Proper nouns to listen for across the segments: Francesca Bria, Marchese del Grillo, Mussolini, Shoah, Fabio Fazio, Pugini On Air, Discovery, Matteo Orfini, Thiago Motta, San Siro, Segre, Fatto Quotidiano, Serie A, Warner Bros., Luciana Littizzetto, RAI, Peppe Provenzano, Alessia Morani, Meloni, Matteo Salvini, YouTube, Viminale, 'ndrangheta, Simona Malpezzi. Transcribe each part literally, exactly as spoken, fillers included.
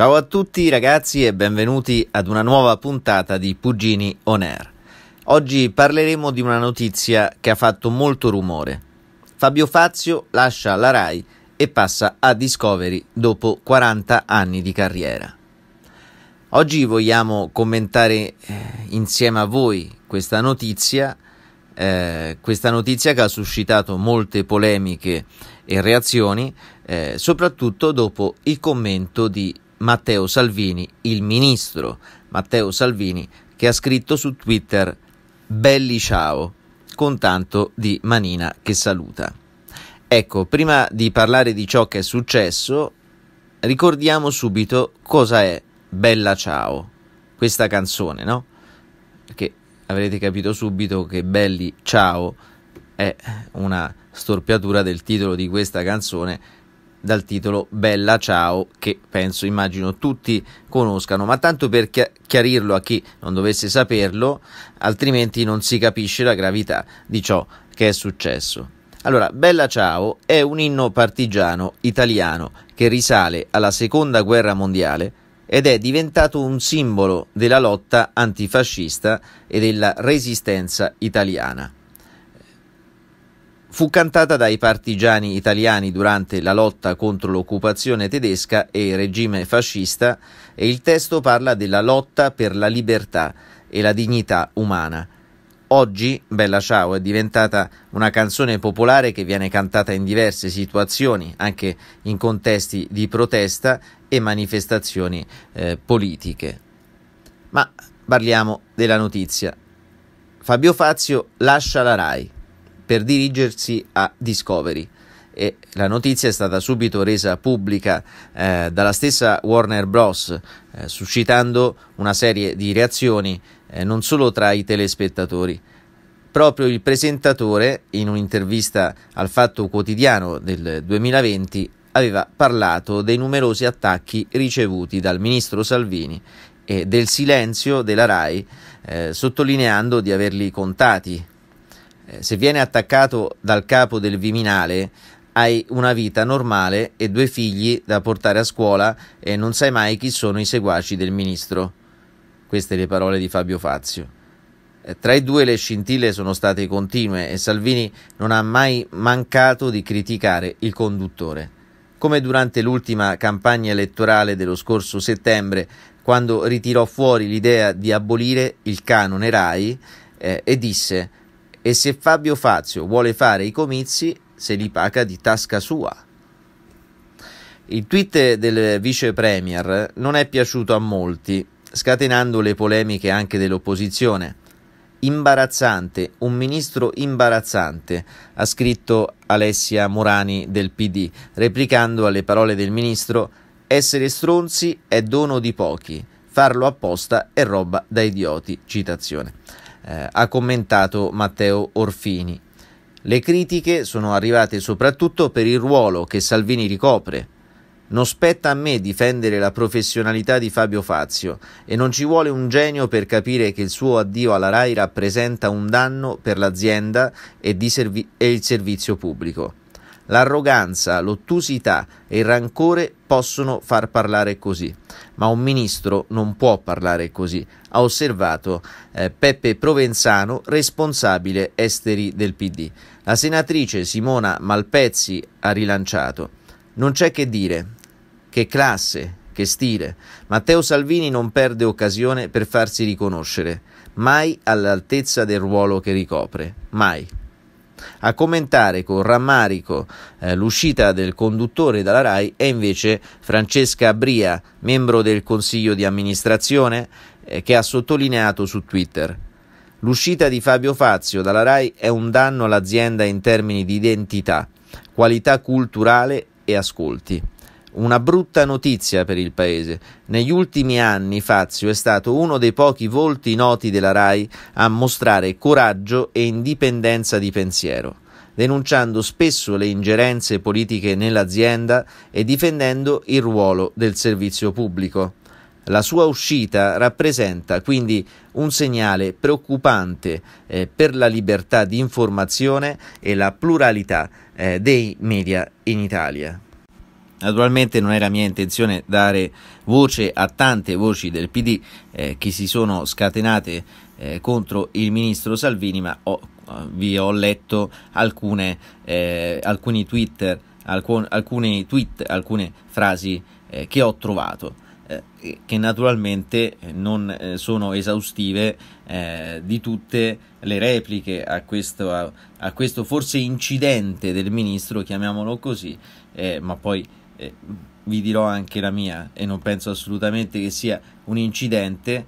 Ciao a tutti ragazzi e benvenuti ad una nuova puntata di Pugini On Air. Oggi parleremo di una notizia che ha fatto molto rumore. Fabio Fazio lascia la RAI e passa a Discovery dopo quaranta anni di carriera. Oggi vogliamo commentare eh, insieme a voi questa notizia, eh, questa notizia che ha suscitato molte polemiche e reazioni, eh, soprattutto dopo il commento di Matteo Salvini, il ministro Matteo Salvini, che ha scritto su Twitter "Belli ciao", con tanto di manina che saluta. Ecco, prima di parlare di ciò che è successo, ricordiamo subito cosa è Bella Ciao, questa canzone, no? Perché avrete capito subito che Belli Ciao è una storpiatura del titolo di questa canzone, dal titolo Bella Ciao, che penso, immagino tutti conoscano, ma tanto per chiarirlo a chi non dovesse saperlo, altrimenti non si capisce la gravità di ciò che è successo. Allora, Bella Ciao è un inno partigiano italiano che risale alla Seconda Guerra Mondiale ed è diventato un simbolo della lotta antifascista e della resistenza italiana. Fu cantata dai partigiani italiani durante la lotta contro l'occupazione tedesca e il regime fascista, e il testo parla della lotta per la libertà e la dignità umana. Oggi Bella Ciao è diventata una canzone popolare che viene cantata in diverse situazioni, anche in contesti di protesta e manifestazioni eh, politiche. Ma parliamo della notizia. Fabio Fazio lascia la RAI per dirigersi a Discovery, e la notizia è stata subito resa pubblica eh, dalla stessa Warner Bros., eh, suscitando una serie di reazioni eh, non solo tra i telespettatori. Proprio il presentatore, in un'intervista al Fatto Quotidiano del duemilaventi, aveva parlato dei numerosi attacchi ricevuti dal ministro Salvini e del silenzio della RAI, eh, sottolineando di averli contati. Se viene attaccato dal capo del Viminale, hai una vita normale e due figli da portare a scuola e non sai mai chi sono i seguaci del ministro. Queste le parole di Fabio Fazio. Tra i due le scintille sono state continue e Salvini non ha mai mancato di criticare il conduttore, come durante l'ultima campagna elettorale dello scorso settembre, quando ritirò fuori l'idea di abolire il canone RAI eh, e disse: "E se Fabio Fazio vuole fare i comizi, se li paga di tasca sua". Il tweet del vice premier non è piaciuto a molti, scatenando le polemiche anche dell'opposizione. "Imbarazzante, un ministro imbarazzante", ha scritto Alessia Morani del P D, replicando alle parole del ministro: "Essere stronzi è dono di pochi, farlo apposta è roba da idioti", citazione. Eh, ha commentato Matteo Orfini. Le critiche sono arrivate soprattutto per il ruolo che Salvini ricopre. "Non spetta a me difendere la professionalità di Fabio Fazio e non ci vuole un genio per capire che il suo addio alla RAI rappresenta un danno per l'azienda e, di servi- e il servizio pubblico. L'arroganza, l'ottusità e il rancore possono far parlare così, ma un ministro non può parlare così", ha osservato eh, Peppe Provenzano, responsabile esteri del P D. La senatrice Simona Malpezzi ha rilanciato: "Non c'è che dire, che classe, che stile. Matteo Salvini non perde occasione per farsi riconoscere, mai all'altezza del ruolo che ricopre, mai". A commentare con rammarico eh, l'uscita del conduttore dalla RAI è invece Francesca Bria, membro del consiglio di amministrazione, eh, che ha sottolineato su Twitter: "L'uscita di Fabio Fazio dalla RAI è un danno all'azienda in termini di identità, qualità culturale e ascolti. Una brutta notizia per il paese. Negli ultimi anni Fazio è stato uno dei pochi volti noti della RAI a mostrare coraggio e indipendenza di pensiero, denunciando spesso le ingerenze politiche nell'azienda e difendendo il ruolo del servizio pubblico. La sua uscita rappresenta quindi un segnale preoccupante eh, per la libertà di informazione e la pluralità eh, dei media in Italia". Naturalmente non era mia intenzione dare voce a tante voci del P D eh, che si sono scatenate eh, contro il ministro Salvini, ma ho, vi ho letto alcune, eh, alcuni Twitter, alcun, alcuni tweet, alcune frasi eh, che ho trovato, eh, che naturalmente non eh, sono esaustive eh, di tutte le repliche a questo, a, a questo forse incidente del ministro, chiamiamolo così, eh, ma poi Eh, vi dirò anche la mia e non penso assolutamente che sia un incidente.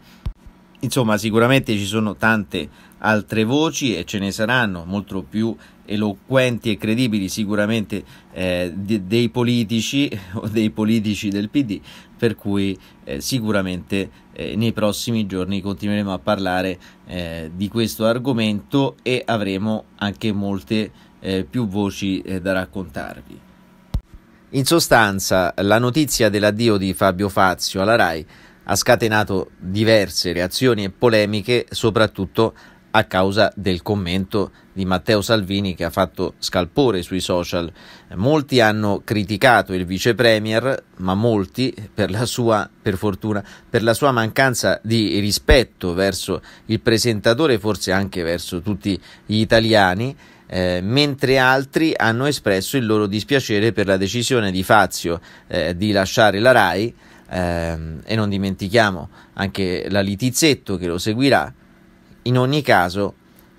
Insomma, sicuramente ci sono tante altre voci e ce ne saranno molto più eloquenti e credibili sicuramente eh, de- dei politici o dei politici del P D, per cui eh, sicuramente eh, nei prossimi giorni continueremo a parlare eh, di questo argomento e avremo anche molte eh, più voci eh, da raccontarvi. In sostanza, la notizia dell'addio di Fabio Fazio alla RAI ha scatenato diverse reazioni e polemiche, soprattutto a causa del commento di Matteo Salvini che ha fatto scalpore sui social. Molti hanno criticato il vice premier, ma molti, per la sua, per fortuna, per la sua mancanza di rispetto verso il presentatore, forse anche verso tutti gli italiani, Eh, mentre altri hanno espresso il loro dispiacere per la decisione di Fazio eh, di lasciare la RAI eh, e non dimentichiamo anche la Littizzetto che lo seguirà. In ogni caso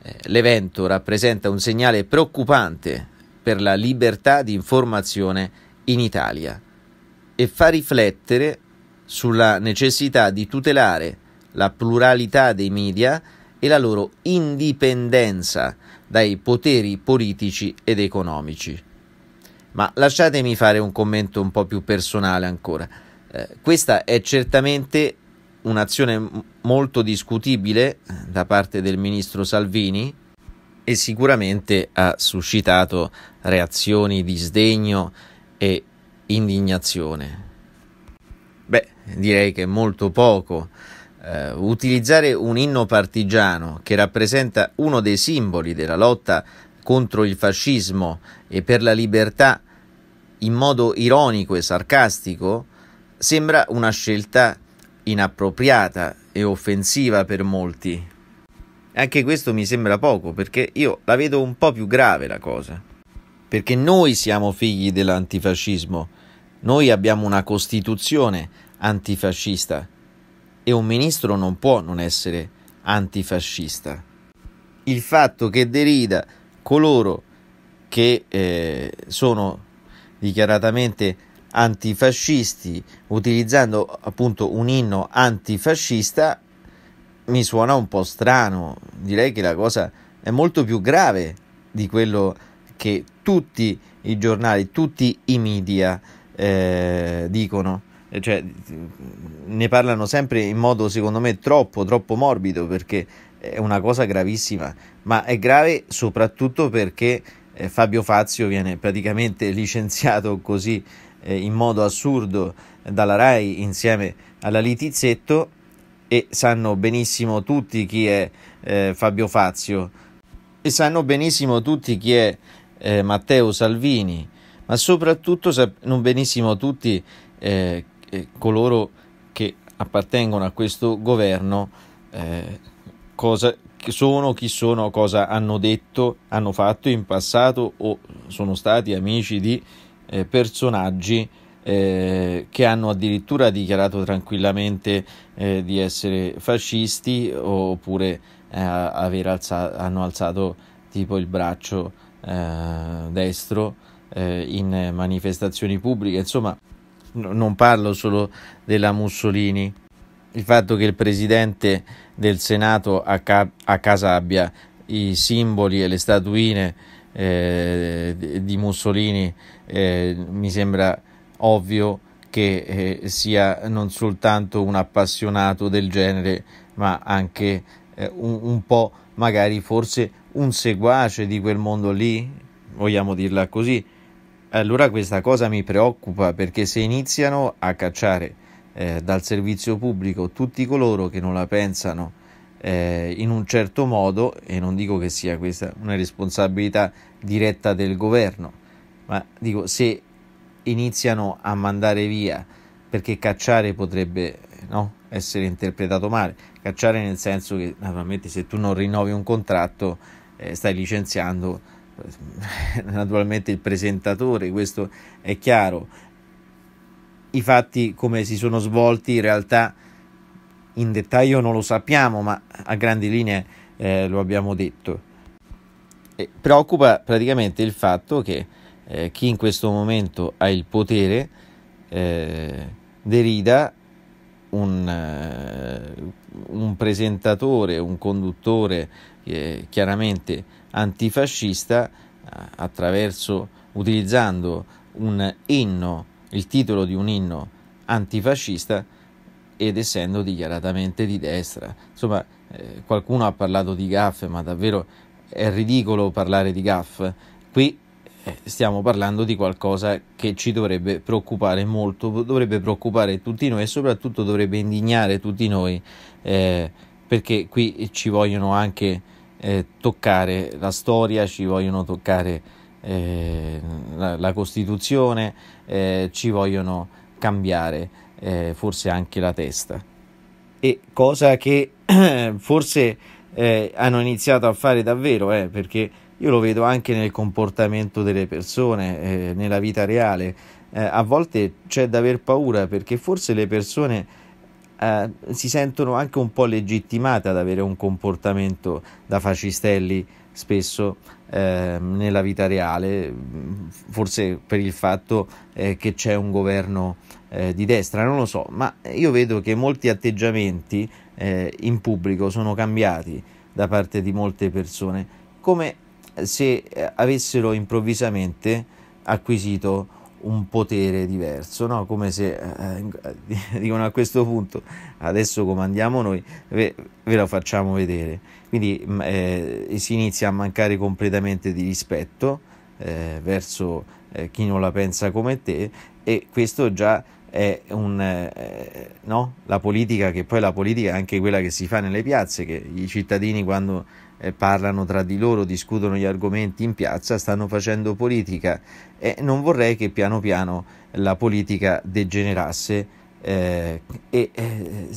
eh, l'evento rappresenta un segnale preoccupante per la libertà di informazione in Italia e fa riflettere sulla necessità di tutelare la pluralità dei media e la loro indipendenza dai poteri politici ed economici. Ma lasciatemi fare un commento un po' più personale ancora. Eh, questa è certamente un'azione m- molto discutibile da parte del ministro Salvini e sicuramente ha suscitato reazioni di sdegno e indignazione. Beh, direi che molto poco. Uh, utilizzare un inno partigiano che rappresenta uno dei simboli della lotta contro il fascismo e per la libertà in modo ironico e sarcastico sembra una scelta inappropriata e offensiva per molti. Anche questo mi sembra poco, perché io la vedo un po' più grave la cosa, perché noi siamo figli dell'antifascismo, noi abbiamo una Costituzione antifascista e un ministro non può non essere antifascista. Il fatto che derida coloro che eh, sono dichiaratamente antifascisti utilizzando appunto un inno antifascista mi suona un po' strano. Direi che la cosa è molto più grave di quello che tutti i giornali, tutti i media eh, dicono. Cioè, ne parlano sempre in modo secondo me troppo troppo morbido, perché è una cosa gravissima, ma è grave soprattutto perché eh, Fabio Fazio viene praticamente licenziato così eh, in modo assurdo dalla RAI insieme alla Littizzetto, e sanno benissimo tutti chi è eh, Fabio Fazio e sanno benissimo tutti chi è eh, Matteo Salvini, ma soprattutto sanno benissimo tutti eh, coloro che appartengono a questo governo, eh, cosa sono, chi sono, cosa hanno detto, hanno fatto in passato o sono stati amici di eh, personaggi eh, che hanno addirittura dichiarato tranquillamente eh, di essere fascisti, oppure eh, aver alza- hanno alzato tipo il braccio eh, destro eh, in manifestazioni pubbliche. Insomma, non parlo solo della Mussolini. Il fatto che il presidente del Senato a, ca- a casa abbia i simboli e le statuine eh, di Mussolini eh, mi sembra ovvio che eh, sia non soltanto un appassionato del genere, ma anche eh, un, un po' magari forse un seguace di quel mondo lì, vogliamo dirla così. Allora questa cosa mi preoccupa, perché se iniziano a cacciare eh, dal servizio pubblico tutti coloro che non la pensano eh, in un certo modo, e non dico che sia questa una responsabilità diretta del governo, ma dico se iniziano a mandare via, perché cacciare potrebbe, no, essere interpretato male. Cacciare nel senso che naturalmente se tu non rinnovi un contratto eh, stai licenziando eh, naturalmente il presentatore, questo è chiaro. I fatti come si sono svolti in realtà in dettaglio non lo sappiamo, ma a grandi linee eh, lo abbiamo detto. E preoccupa praticamente il fatto che eh, chi in questo momento ha il potere eh, derida un, eh, un presentatore, un conduttore eh, chiaramente antifascista attraverso, utilizzando un inno, il titolo di un inno antifascista, ed essendo dichiaratamente di destra. Insomma, eh, qualcuno ha parlato di gaffe, ma davvero è ridicolo parlare di gaffe. Qui eh, stiamo parlando di qualcosa che ci dovrebbe preoccupare molto, dovrebbe preoccupare tutti noi e soprattutto dovrebbe indignare tutti noi, eh, perché qui ci vogliono anche eh, toccare la storia, ci vogliono toccare eh, la, la Costituzione, eh, ci vogliono cambiare Eh, forse anche la testa, e cosa che forse eh, hanno iniziato a fare davvero, eh, perché io lo vedo anche nel comportamento delle persone, eh, nella vita reale, eh, a volte c'è da aver paura, perché forse le persone eh, si sentono anche un po' legittimate ad avere un comportamento da fascistelli spesso eh, nella vita reale, forse per il fatto eh, che c'è un governo eh, di destra, non lo so, ma io vedo che molti atteggiamenti eh, in pubblico sono cambiati da parte di molte persone, come se avessero improvvisamente acquisito un potere diverso, no? Come se eh, dicono, a questo punto adesso comandiamo noi, ve, ve lo facciamo vedere. Quindi eh, si inizia a mancare completamente di rispetto eh, verso eh, chi non la pensa come te, e questo già è un eh, no? La politica, che poi la politica è anche quella che si fa nelle piazze, che i cittadini quando eh, parlano tra di loro, discutono gli argomenti in piazza, stanno facendo politica, e non vorrei che piano piano la politica degenerasse eh, e eh,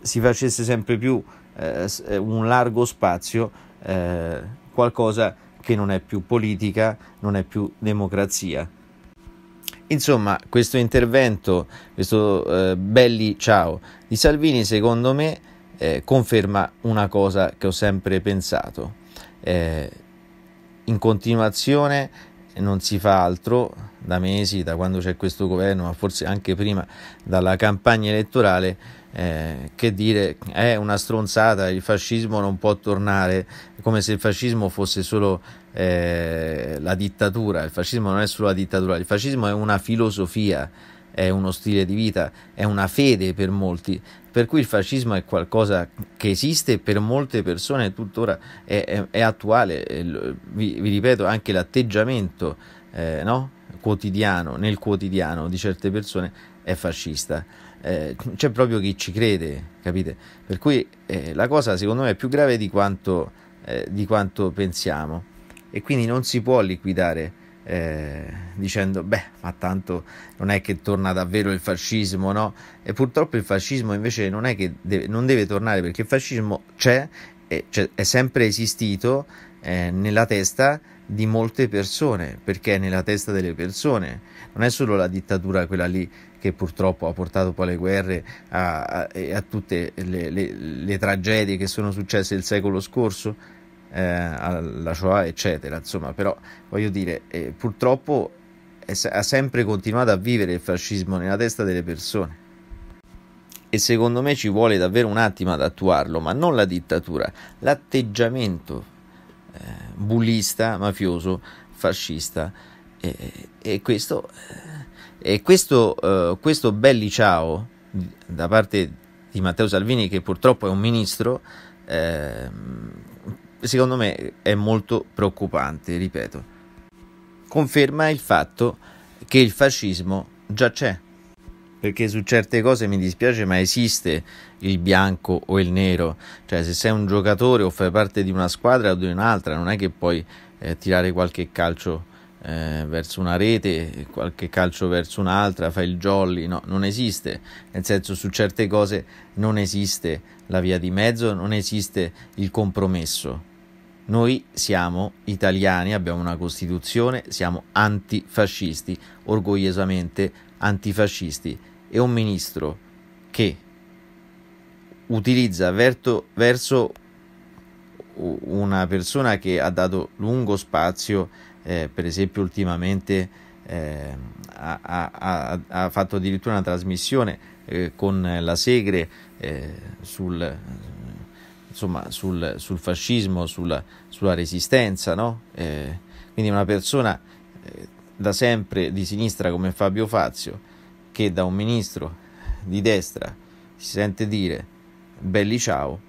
si facesse sempre più eh, un largo spazio eh, qualcosa che non è più politica, non è più democrazia. Insomma, questo intervento, questo eh, belli ciao di Salvini, secondo me eh, conferma una cosa che ho sempre pensato. Eh, in continuazione non si fa altro da mesi, da quando c'è questo governo, ma forse anche prima, dalla campagna elettorale, eh, che dire è eh, una stronzata, il fascismo non può tornare, come se il fascismo fosse solo eh, la dittatura. Il fascismo non è solo la dittatura, il fascismo è una filosofia, è uno stile di vita, è una fede per molti, per cui il fascismo è qualcosa che esiste per molte persone, tuttora è, è, è attuale. Vi, vi ripeto, anche l'atteggiamento eh, no? quotidiano, nel quotidiano di certe persone è fascista. Eh, c'è proprio chi ci crede, capite? Per cui eh, la cosa secondo me è più grave di quanto, eh, di quanto pensiamo, e quindi non si può liquidare eh, dicendo beh, ma tanto non è che torna davvero il fascismo, no? E purtroppo il fascismo invece non è che deve, non deve tornare, perché il fascismo c'è, e c'è, è sempre esistito eh, nella testa di molte persone, perché è nella testa delle persone. Non è solo la dittatura quella lì che purtroppo ha portato poi alle guerre a, a, a tutte le, le, le tragedie che sono successe il secolo scorso, eh, alla Shoah eccetera. Insomma, però voglio dire, eh, purtroppo è, ha sempre continuato a vivere il fascismo nella testa delle persone, e secondo me ci vuole davvero un attimo ad attuarlo, ma non la dittatura, l'atteggiamento bullista, mafioso, fascista, e, e questo, e questo, eh, questo belli ciao da parte di Matteo Salvini, che purtroppo è un ministro, eh, secondo me è molto preoccupante. Ripeto, conferma il fatto che il fascismo già c'è, perché su certe cose mi dispiace, ma esiste il bianco o il nero. Cioè, se sei un giocatore o fai parte di una squadra o di un'altra, non è che puoi eh, tirare qualche calcio eh, verso una rete, qualche calcio verso un'altra, fa il jolly, no, non esiste, nel senso, su certe cose non esiste la via di mezzo, non esiste il compromesso. Noi siamo italiani, abbiamo una Costituzione, siamo antifascisti, orgogliosamente antifascisti, e un ministro che utilizza verto, verso una persona che ha dato lungo spazio, eh, per esempio ultimamente eh, ha, ha, ha fatto addirittura una trasmissione eh, con la Segre eh, sul... insomma sul, sul fascismo, sulla, sulla resistenza, no? Eh, quindi una persona eh, da sempre di sinistra come Fabio Fazio, che da un ministro di destra si sente dire belli ciao,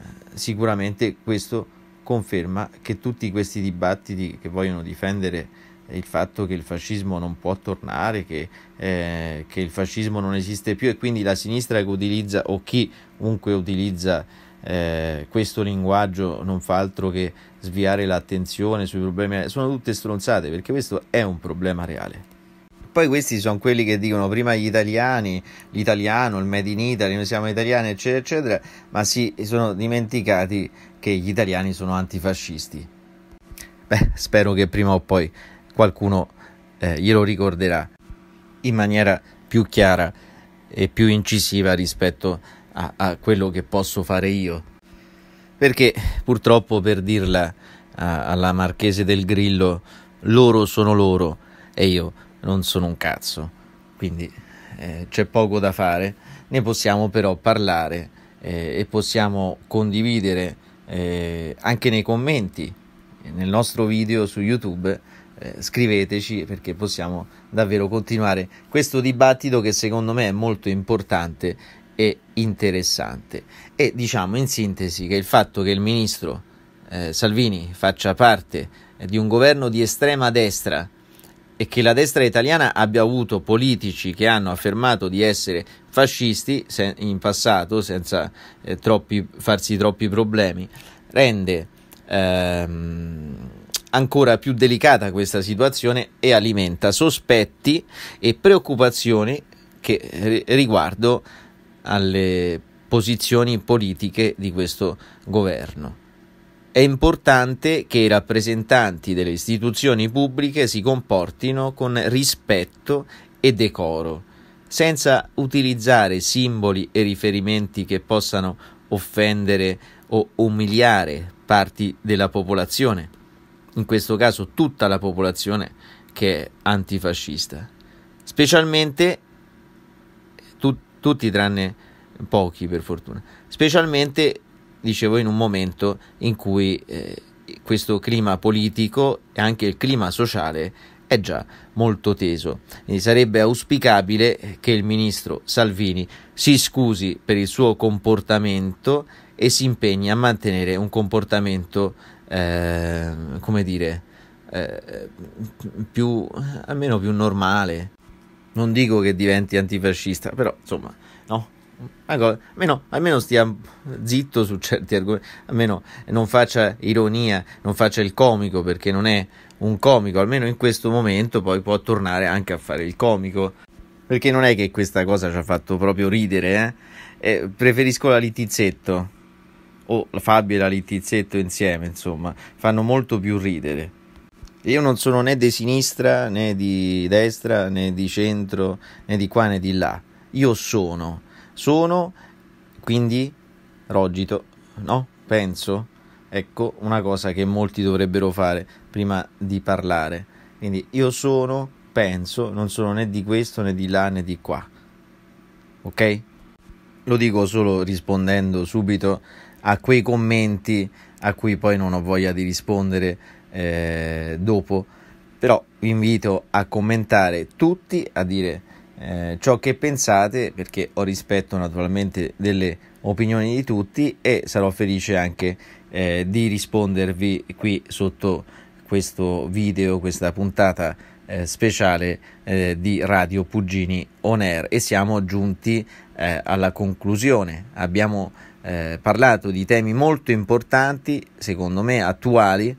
eh, sicuramente questo conferma che tutti questi dibattiti che vogliono difendere il fatto che il fascismo non può tornare, che, eh, che il fascismo non esiste più, e quindi la sinistra che utilizza, o chiunque utilizza Eh, questo linguaggio, non fa altro che sviare l'attenzione sui problemi reali. Sono tutte stronzate, perché questo è un problema reale. Poi questi sono quelli che dicono prima gli italiani, l'italiano, il made in Italy, noi siamo italiani, eccetera eccetera, ma si sono dimenticati che gli italiani sono antifascisti. Beh, spero che prima o poi qualcuno eh, glielo ricorderà in maniera più chiara e più incisiva rispetto a A, a quello che posso fare io, perché purtroppo, per dirla a, alla Marchese del Grillo, loro sono loro e io non sono un cazzo, quindi eh, c'è poco da fare. Ne possiamo però parlare eh, e possiamo condividere eh, anche nei commenti nel nostro video su YouTube. Eh, scriveteci, perché possiamo davvero continuare questo dibattito, che secondo me è molto importante e interessante. E diciamo in sintesi che il fatto che il ministro eh, Salvini faccia parte eh, di un governo di estrema destra, e che la destra italiana abbia avuto politici che hanno affermato di essere fascisti se- in passato senza eh, troppi, farsi troppi problemi, rende ehm, ancora più delicata questa situazione e alimenta sospetti e preoccupazioni che riguardo alle posizioni politiche di questo governo. È importante che i rappresentanti delle istituzioni pubbliche si comportino con rispetto e decoro, senza utilizzare simboli e riferimenti che possano offendere o umiliare parti della popolazione, in questo caso tutta la popolazione che è antifascista, specialmente tutti tranne pochi, per fortuna, specialmente, dicevo, in un momento in cui eh, questo clima politico e anche il clima sociale è già molto teso. Quindi sarebbe auspicabile che il ministro Salvini si scusi per il suo comportamento e si impegni a mantenere un comportamento, eh, come dire, eh, più, almeno più normale. Non dico che diventi antifascista, però insomma, no, almeno, almeno stia zitto su certi argomenti, almeno non faccia ironia, non faccia il comico, perché non è un comico, almeno in questo momento. Poi può tornare anche a fare il comico, perché non è che questa cosa ci ha fatto proprio ridere, eh? Eh, preferisco la Littizzetto, o la Fabio e la Littizzetto insieme, insomma, fanno molto più ridere. Io non sono né di sinistra, né di destra, né di centro, né di qua né di là. Io sono, sono, quindi rogito, no? Penso, ecco, una cosa che molti dovrebbero fare prima di parlare. Quindi io sono, penso, non sono né di questo, né di là, né di qua. Ok? Lo dico solo rispondendo subito a quei commenti a cui poi non ho voglia di rispondere Eh, dopo, però vi invito a commentare tutti, a dire eh, ciò che pensate, perché ho rispetto naturalmente delle opinioni di tutti, e sarò felice anche eh, di rispondervi qui sotto questo video, questa puntata eh, speciale eh, di Radio Puggini On Air. E siamo giunti eh, alla conclusione. Abbiamo eh, parlato di temi molto importanti, secondo me attuali,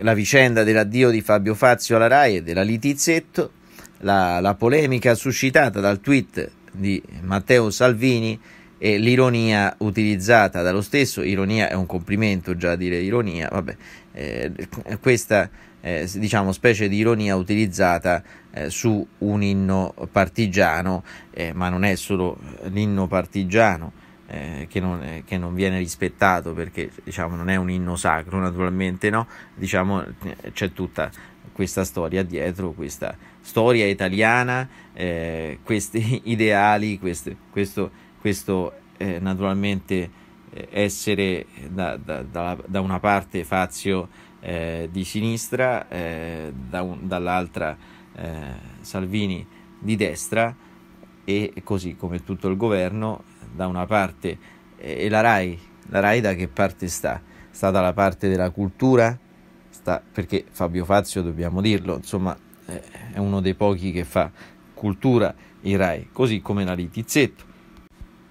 la vicenda dell'addio di Fabio Fazio alla RAI e della Littizzetto, la, la polemica suscitata dal tweet di Matteo Salvini e l'ironia utilizzata dallo stesso. Ironia è un complimento, già dire ironia, vabbè, eh, questa eh, diciamo specie di ironia utilizzata eh, su un inno partigiano, eh, ma non è solo l'inno partigiano eh, che, non, eh, che non viene rispettato, perché diciamo non è un inno sacro, naturalmente, no, diciamo c'è tutta questa storia dietro, questa storia italiana, eh, questi ideali, queste, questo Questo eh, naturalmente eh, essere da, da, da, da una parte Fazio eh, di sinistra, eh, da un, dall'altra eh, Salvini di destra, e così come tutto il governo da una parte, eh, e la RAI, la RAI da che parte sta? Sta dalla parte della cultura? Sta, perché Fabio Fazio, dobbiamo dirlo, insomma eh, è uno dei pochi che fa cultura in RAI, così come la Littizzetto.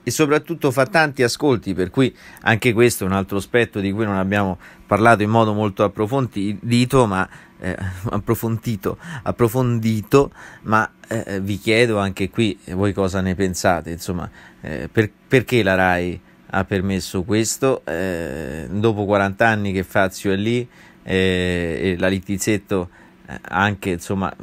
E soprattutto fa tanti ascolti, per cui anche questo è un altro aspetto di cui non abbiamo parlato in modo molto approfondito, ma eh, approfondito, approfondito, ma eh, vi chiedo anche qui voi cosa ne pensate, insomma, eh, per, perché la RAI ha permesso questo, eh, dopo quaranta anni che Fazio è lì, eh, e la Littizzetto eh, anche, insomma,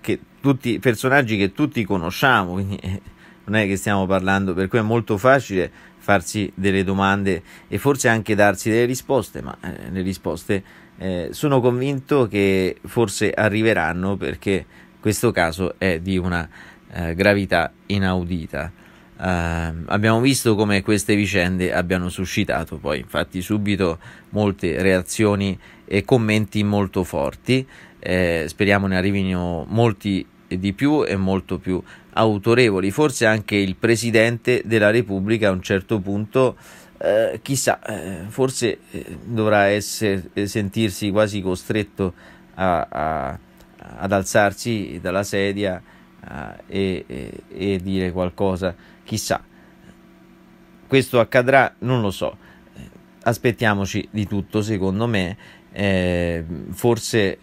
che tutti personaggi che tutti conosciamo, quindi... Eh, non è che stiamo parlando, per cui è molto facile farsi delle domande e forse anche darsi delle risposte, ma eh, le risposte eh, sono convinto che forse arriveranno, perché questo caso è di una eh, gravità inaudita. Eh, abbiamo visto come queste vicende abbiano suscitato poi infatti subito molte reazioni e commenti molto forti, eh, speriamo ne arrivino molti di più e molto più autorevoli. Forse anche il Presidente della Repubblica a un certo punto, eh, chissà, eh, forse eh, dovrà essere, sentirsi quasi costretto a, a, ad alzarsi dalla sedia a, e, e, e dire qualcosa, chissà. Questo accadrà? Non lo so, aspettiamoci di tutto, secondo me. Eh, forse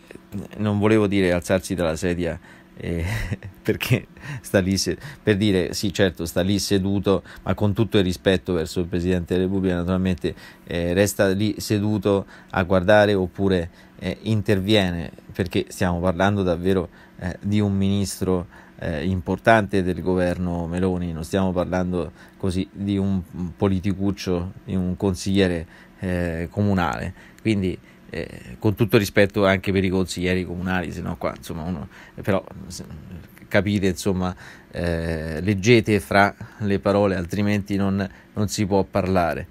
non volevo dire alzarsi dalla sedia, Eh, perché sta lì, se, per dire sì, certo, sta lì seduto, ma con tutto il rispetto verso il Presidente della Repubblica, naturalmente, eh, resta lì seduto a guardare oppure eh, interviene, perché stiamo parlando davvero eh, di un ministro eh, importante del governo Meloni, non stiamo parlando così di un politicuccio, di un consigliere eh, comunale, quindi Eh, con tutto rispetto anche per i consiglieri comunali, se no qua insomma uno, però se, capite, insomma, eh, leggete fra le parole, altrimenti non, non si può parlare.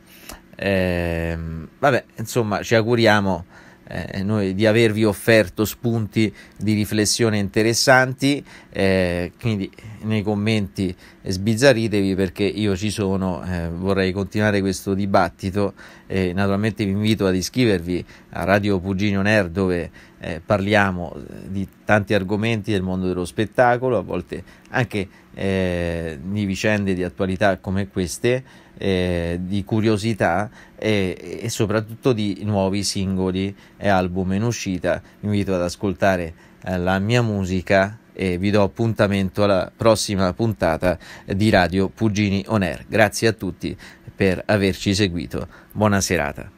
Eh, vabbè, insomma, ci auguriamo eh, noi di avervi offerto spunti di riflessione interessanti, eh, quindi nei commenti sbizzarritevi, perché io ci sono, eh, vorrei continuare questo dibattito. Eh, naturalmente vi invito ad iscrivervi a Radio Pugino Nerd, dove eh, parliamo di tanti argomenti del mondo dello spettacolo, a volte anche eh, di vicende di attualità come queste, eh, di curiosità e, e soprattutto di nuovi singoli e album in uscita. Vi invito ad ascoltare eh, la mia musica e vi do appuntamento alla prossima puntata di Radio Pugini On Air. Grazie a tutti per averci seguito. Buona serata.